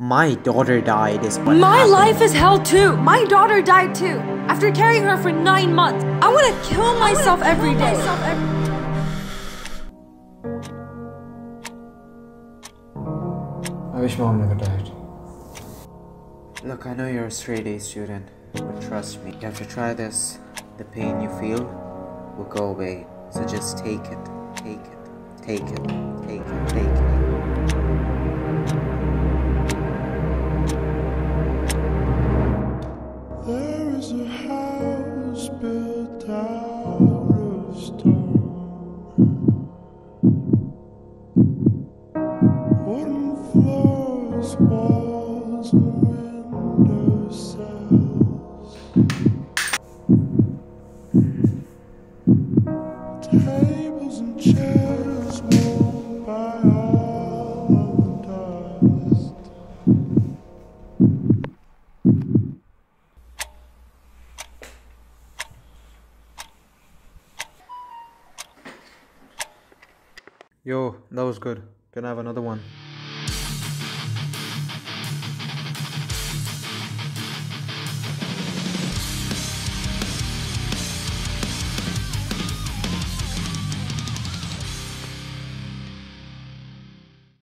My daughter died is what My happened. Life is hell too. My daughter died too. After carrying her for 9 months. I want to kill myself every day. I wish mom never died. Look, I know you're a straight A student, but trust me, you have to try this. The pain you feel will go away. So just take it, take it, take it, take it, take it. There is a house built out of stone. Wooden floors, walls, and window cells. Tables and chairs worn by all of dust. Yo, that was good. Can I have another one?